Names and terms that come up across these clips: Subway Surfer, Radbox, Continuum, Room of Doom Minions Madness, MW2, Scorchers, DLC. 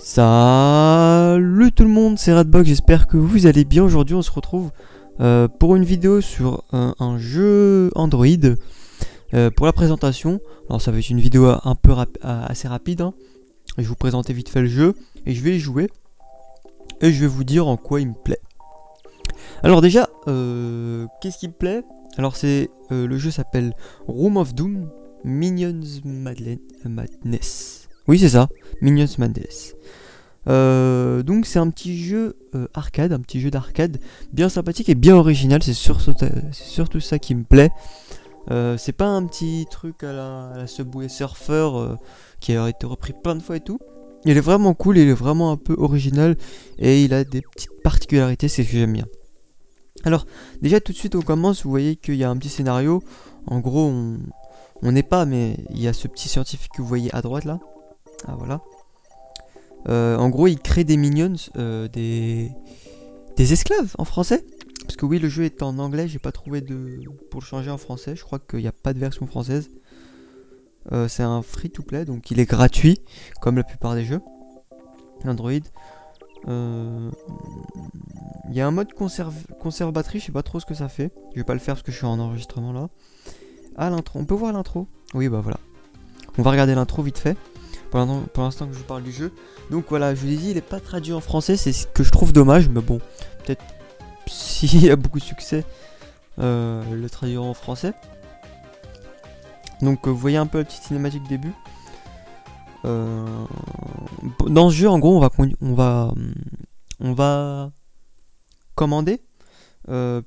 Salut tout le monde, c'est Radbox, j'espère que vous allez bien. Aujourd'hui on se retrouve pour une vidéo sur un jeu Android pour la présentation. Alors ça va être une vidéo un peu assez rapide, hein. Je vais vous présenter vite fait le jeu et je vais y jouer et je vais vous dire en quoi il me plaît. Alors déjà, qu'est-ce qui me plaît? Alors c'est le jeu s'appelle Room of Doom Minions Madness. Oui c'est ça, Minions Madness. Donc c'est un petit jeu arcade, un petit jeu d'arcade bien sympathique et bien original, c'est surtout ça qui me plaît. C'est pas un petit truc à la Subway Surfer qui a été repris plein de fois et tout. Il est vraiment cool, il est vraiment un peu original et il a des petites particularités, c'est ce que j'aime bien. Alors déjà tout de suite on commence, vous voyez qu'il y a un petit scénario. En gros on n'est pas, mais il y a ce petit scientifique que vous voyez à droite là. Ah voilà. En gros il crée des minions, des esclaves en français. Parce que oui, le jeu est en anglais, j'ai pas trouvé de... pour le changer en français, je crois qu'il n'y a pas de version française. C'est un free to play, donc il est gratuit, comme la plupart des jeux Android. Il y a un mode conserve batterie, je sais pas trop ce que ça fait. Je vais pas le faire parce que je suis en enregistrement là. Ah, l'intro, on peut voir l'intro? Oui, bah voilà. On va regarder l'intro vite fait, pour l'instant que je vous parle du jeu. Donc voilà, je vous l'ai dit, il est pas traduit en français, c'est ce que je trouve dommage, mais bon, peut-être... s'il y a beaucoup de succès le traduire en français. Donc vous voyez un peu la petite cinématique début. Dans ce jeu en gros on va commander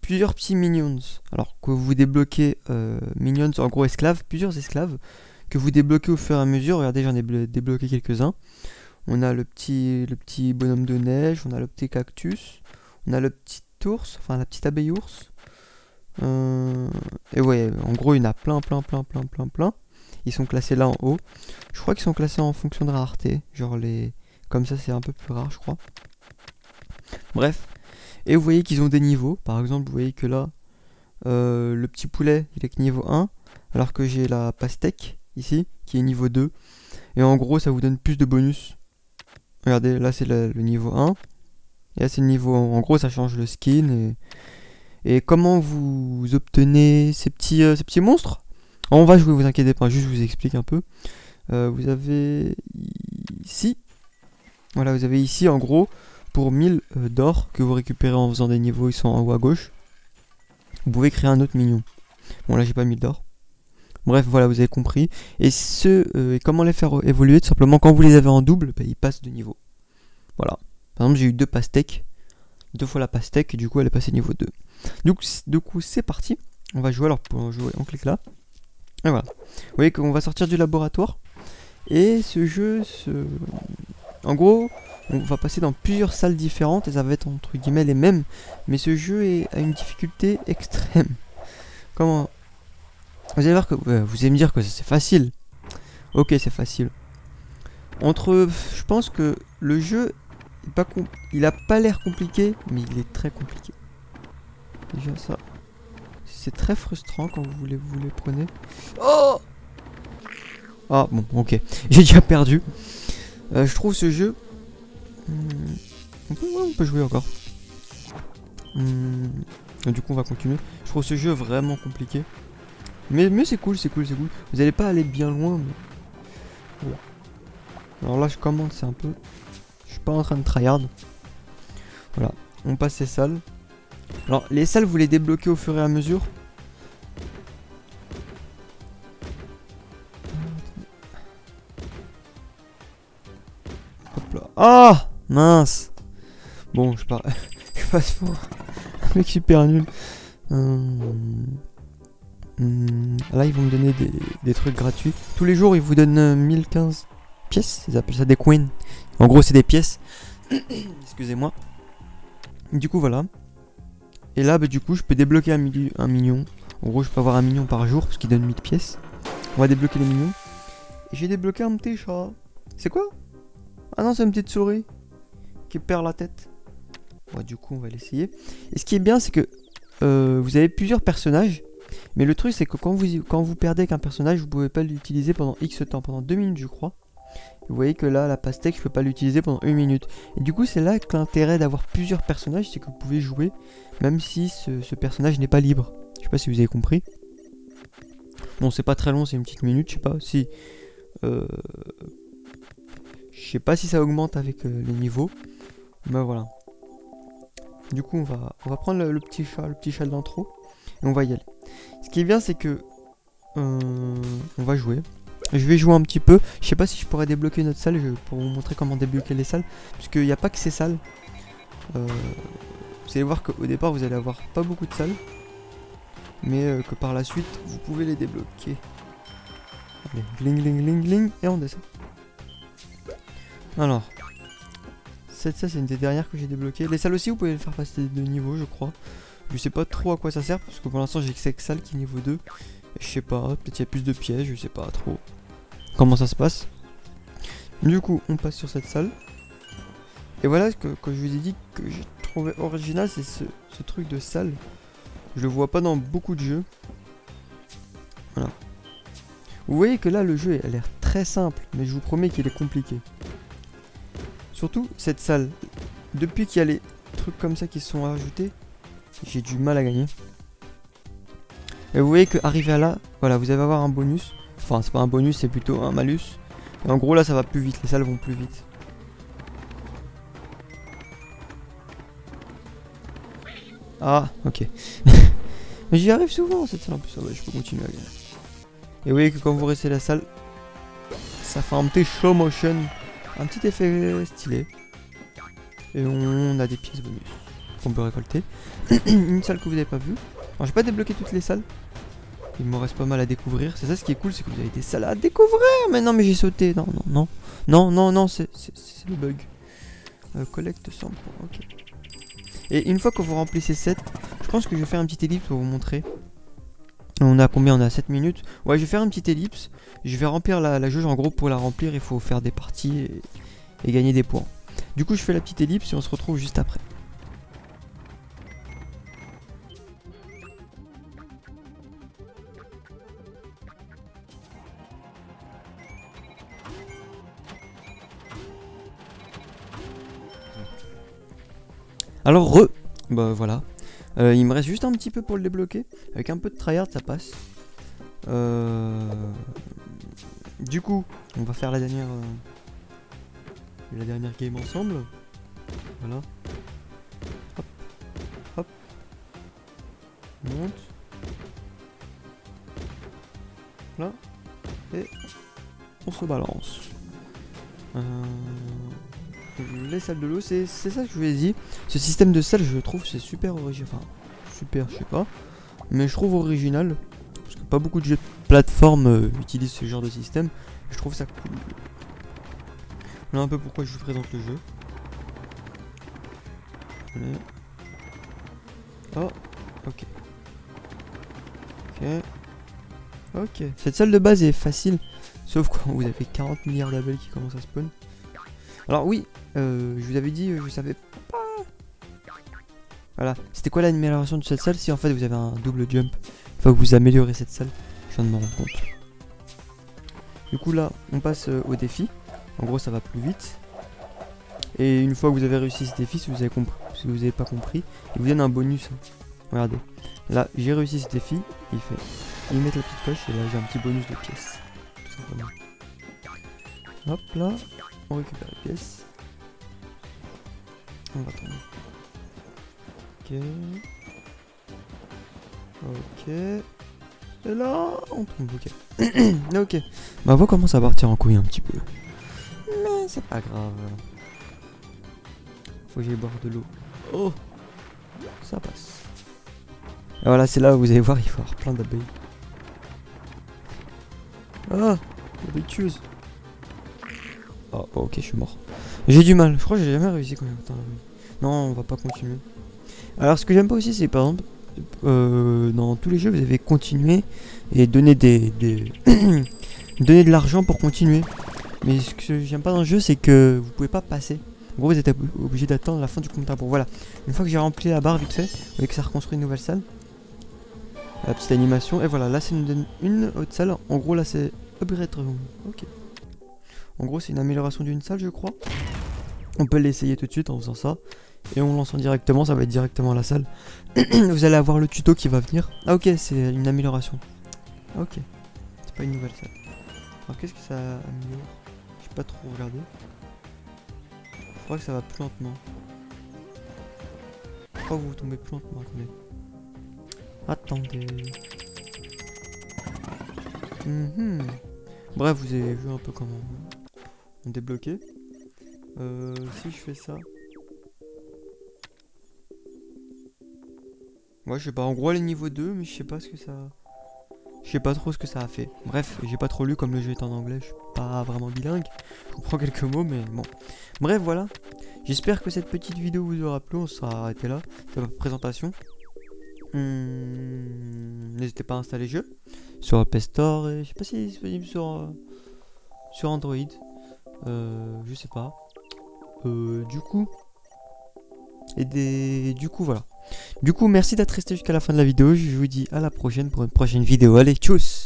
plusieurs petits minions. Alors que vous débloquez minions, en gros esclaves, plusieurs esclaves que vous débloquez au fur et à mesure. Regardez, j'en ai débloqué quelques-uns. On a le petit bonhomme de neige, on a le petit cactus, on a le petit ours, enfin la petite abeille ours, et ouais, en gros il y en a plein, ils sont classés là en haut, je crois qu'ils sont classés en fonction de rareté, genre les, comme ça c'est un peu plus rare je crois, bref, et vous voyez qu'ils ont des niveaux, par exemple vous voyez que là, le petit poulet il est que niveau 1, alors que j'ai la pastèque ici, qui est niveau 2, et en gros ça vous donne plus de bonus, regardez là c'est le niveau 1, et là c'est le niveau, en gros ça change le skin et comment vous obtenez ces petits monstres. On va jouer, vous inquiétez pas, juste je vous explique un peu. Vous avez ici, voilà, vous avez ici en gros pour 1000 d'or que vous récupérez en faisant des niveaux, ils sont en haut à gauche. Vous pouvez créer un autre mignon. Bon là j'ai pas 1000 d'or. Bref voilà, vous avez compris. Et et comment les faire évoluer, tout simplement quand vous les avez en double, bah, ils passent de niveau. Voilà. Par exemple j'ai eu deux pastèques, deux fois la pastèque et du coup elle est passée niveau 2. Donc du coup c'est parti, on va jouer, alors pour jouer on clique là. Et voilà, vous voyez qu'on va sortir du laboratoire. Et ce jeu, en gros on va passer dans plusieurs salles différentes et ça va être entre guillemets les mêmes. Mais ce jeu a une difficulté extrême. Comment? Vous allez voir que vous allez me dire que c'est facile. Ok c'est facile. Entre, je pense que le jeu... il a pas l'air compliqué, mais il est très compliqué. Déjà ça, c'est très frustrant quand vous les prenez. Oh, ah bon, ok. J'ai déjà perdu. Je trouve ce jeu. On peut jouer encore. Du coup, on va continuer. Je trouve ce jeu vraiment compliqué. Mais c'est cool, c'est cool, c'est cool. Vous n'allez pas aller bien loin. Mais... voilà. Alors là, je commence un peu. Je suis pas en train de tryhard. Voilà, on passe ces salles. Alors les salles vous les débloquez au fur et à mesure. Hop là. Ah mince. Bon je passe pour un mec super nul. Là ils vont me donner des trucs gratuits. Tous les jours ils vous donnent 1015 pièces, ils appellent ça des coins. En gros c'est des pièces. Excusez-moi. Du coup voilà. Et là bah, du coup je peux débloquer un million. En gros je peux avoir un million par jour parce qu'il donne 8 pièces. On va débloquer les millions. Et j'ai débloqué un petit chat. C'est quoi? Ah non, c'est une petite souris qui perd la tête. Bon, du coup on va l'essayer. Et ce qui est bien c'est que vous avez plusieurs personnages. Mais le truc c'est que quand vous perdez avec un personnage, vous pouvez pas l'utiliser pendant X temps, pendant 2 minutes je crois. Vous voyez que là la pastèque je peux pas l'utiliser pendant 1 minute. Et du coup c'est là que l'intérêt d'avoir plusieurs personnages, c'est que vous pouvez jouer même si ce personnage n'est pas libre. Je sais pas si vous avez compris. Bon c'est pas très long, c'est une petite minute, je sais pas si... Je sais pas si ça augmente avec les niveaux. Mais voilà. Du coup on va prendre le petit chat, de l'intro. Et on va y aller. Ce qui est bien c'est que... on va jouer. Je vais jouer un petit peu. Je sais pas si je pourrais débloquer notre salle pour vous montrer comment débloquer les salles. Parce qu'il n'y a pas que ces salles. Vous allez voir qu'au départ vous allez avoir pas beaucoup de salles. Mais que par la suite vous pouvez les débloquer. Allez, bling bling bling bling. Et on descend. Alors. Ça c'est une des dernières que j'ai débloquées. Les salles aussi vous pouvez les faire passer de niveau je crois. Je sais pas trop à quoi ça sert parce que pour l'instant j'ai que 5 salles qui est niveau 2. Je sais pas, peut-être il y a plus de pièges, je sais pas trop comment ça se passe. Du coup on passe sur cette salle. Et voilà ce que je vous ai dit que j'ai trouvé original, c'est ce truc de salle. Je le vois pas dans beaucoup de jeux. Voilà. Vous voyez que là le jeu a l'air très simple, mais je vous promets qu'il est compliqué. Surtout cette salle, depuis qu'il y a les trucs comme ça qui se sont rajoutés, j'ai du mal à gagner. Et vous voyez qu'arrivé à là, voilà, vous allez avoir un bonus. Enfin, c'est pas un bonus, c'est plutôt un malus. Et en gros, là, ça va plus vite. Les salles vont plus vite. Ah, ok. Mais j'y arrive souvent, cette salle en plus. Ah, bah, je peux continuer à gagner. Et vous voyez que quand vous restez la salle, ça fait un petit slow motion. Un petit effet stylé. Et on a des pièces bonus qu'on peut récolter. Une salle que vous n'avez pas vue. Alors j'ai pas débloqué toutes les salles. Il m'en reste pas mal à découvrir. C'est ça ce qui est cool, c'est que vous avez des salles à découvrir. Mais non mais j'ai sauté. Non non non. Non non non, c'est le bug. Collecte 100 points. Ok. Et une fois que vous remplissez 7, je pense que je vais faire un petit ellipse pour vous montrer. On a combien? On a 7 minutes. Ouais, je vais faire une petite ellipse. Je vais remplir la jauge. En gros pour la remplir il faut faire des parties et gagner des points. Du coup je fais la petite ellipse et on se retrouve juste après. Alors bah voilà, il me reste juste un petit peu pour le débloquer, avec un peu de tryhard ça passe. Du coup, on va faire la dernière game ensemble, voilà, hop, hop, monte, là, et on se balance. Les salles de l'eau, c'est ça que je vous ai dit. Ce système de salles, je trouve, c'est super original. Enfin, super, je sais pas. Mais je trouve original. Parce que pas beaucoup de jeux de plateforme utilisent ce genre de système. Je trouve ça cool. Voilà un peu pourquoi je vous présente le jeu. Allez. Oh, ok. Ok. Ok. Cette salle de base est facile. Sauf quand vous avez 40 milliards d'abeilles qui commencent à spawn. Alors oui, je vous avais dit, je savais pas. Voilà, c'était quoi l'amélioration de cette salle? Si en fait vous avez un double jump, il faut que vous améliorez cette salle. Je viens de m'en rendre compte. Du coup là, on passe au défi. En gros, ça va plus vite. Et une fois que vous avez réussi ce défi, si vous avez compris, si vous n'avez pas compris, il vous donne un bonus. Regardez, là j'ai réussi ce défi. Il met la petite coche et là j'ai un petit bonus de pièces. Tout simplement. Hop là. On récupère la pièce. On va attendre. Ok. Ok. Et là, on tombe. Ok. Ok. Ma voix commence à partir en couille un petit peu. Mais c'est pas grave. Faut que j'aille boire de l'eau. Oh. Ça passe. Et voilà, c'est là où vous allez voir, il faut avoir plein d'abeilles. Ah, l'abeille tueuse. Oh, ok, je suis mort. J'ai du mal, je crois que j'ai jamais réussi quand même. Attends, non, on va pas continuer. Alors, ce que j'aime pas aussi, c'est par exemple, dans tous les jeux, vous avez continué et donné donner de l'argent pour continuer. Mais ce que j'aime pas dans le jeu, c'est que vous pouvez pas passer. En gros vous êtes obligé d'attendre la fin du compteur. Bon voilà, une fois que j'ai rempli la barre vite fait, vous voyez que ça reconstruit une nouvelle salle. La petite animation, et voilà, là ça nous donne une autre salle. En gros là c'est upgrade room. Ok. En gros c'est une amélioration d'une salle je crois. On peut l'essayer tout de suite en faisant ça. Et on lance directement, ça va être directement à la salle. Vous allez avoir le tuto qui va venir. Ah ok, c'est une amélioration. Ah ok, c'est pas une nouvelle salle. Alors qu'est-ce que ça améliore? J'ai pas trop regardé. Je crois que ça va plus lentement. Je crois que vous tombez plus lentement. Attendez. Bref, vous avez vu un peu comment on débloquait. Si je fais ça... Moi je sais pas, en gros elle est niveau 2 mais je sais pas ce que ça... Je sais pas trop ce que ça a fait. Bref, j'ai pas trop lu, comme le jeu est en anglais, je suis pas vraiment bilingue. Je comprends quelques mots mais bon. Bref voilà, j'espère que cette petite vidéo vous aura plu, on sera arrêté là. C'est ma présentation. N'hésitez pas à installer le jeu sur Play Store et je sais pas si il est disponible sur Android. Je sais pas. Du coup, voilà. Merci d'être resté jusqu'à la fin de la vidéo. Je vous dis à la prochaine pour une prochaine vidéo. Allez, tchuss!